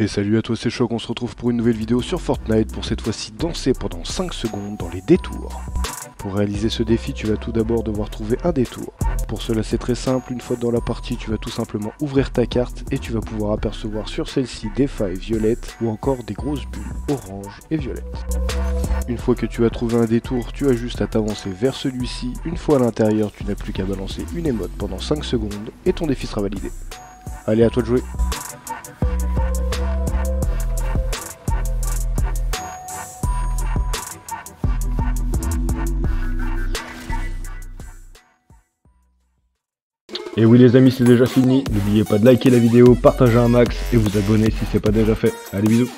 Et salut à toi, c'est Choc, on se retrouve pour une nouvelle vidéo sur Fortnite, pour cette fois-ci danser pendant 5 secondes dans les détours. Pour réaliser ce défi, tu vas tout d'abord devoir trouver un détour. Pour cela, c'est très simple, une fois dans la partie, tu vas tout simplement ouvrir ta carte et tu vas pouvoir apercevoir sur celle-ci des failles violettes ou encore des grosses bulles orange et violette. Une fois que tu as trouvé un détour, tu as juste à t'avancer vers celui-ci. Une fois à l'intérieur, tu n'as plus qu'à balancer une émote pendant 5 secondes et ton défi sera validé. Allez, à toi de jouer! Et oui les amis, c'est déjà fini, n'oubliez pas de liker la vidéo, partager un max et vous abonner si c'est pas déjà fait. Allez bisous.